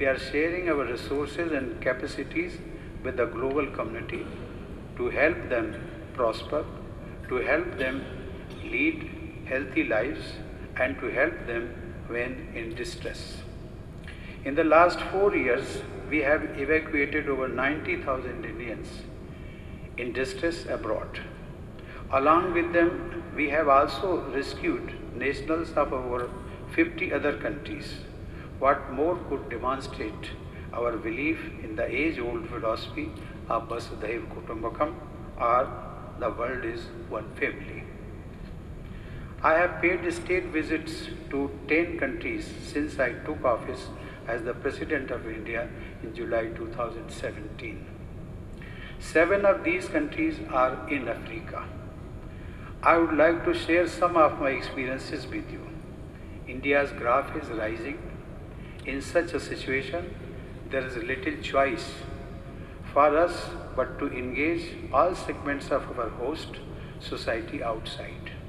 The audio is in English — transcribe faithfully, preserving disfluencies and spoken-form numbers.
We are sharing our resources and capacities with the global community to help them prosper, to help them lead healthy lives, and to help them when in distress. In the last four years, we have evacuated over ninety thousand Indians in distress abroad. Along with them, we have also rescued nationals of over fifty other countries. What more could demonstrate our belief in the age-old philosophy of Vasudhaiva Kutumbakam, or the world is one family? I have paid state visits to ten countries since I took office as the President of India in July two thousand seventeen. Seven of these countries are in Africa. I would like to share some of my experiences with you. India's graph is rising. In such a situation, there is little choice for us but to engage all segments of our host society outside.